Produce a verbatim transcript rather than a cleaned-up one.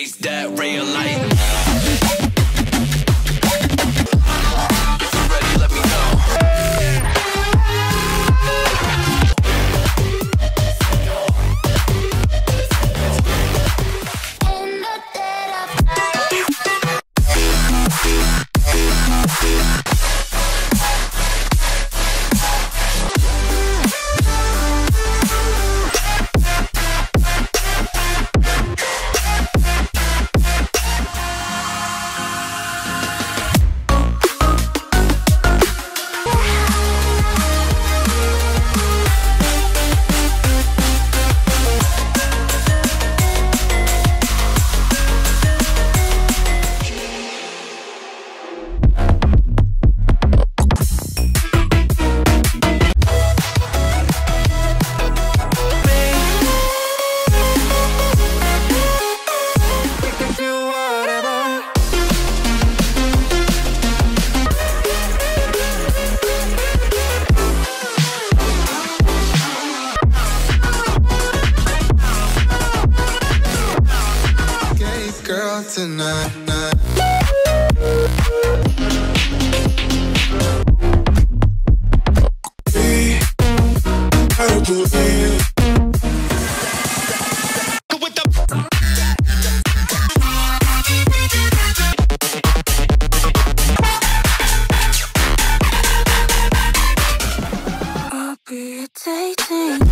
chase that ray of light. Girl tonight, night. I'll be dating.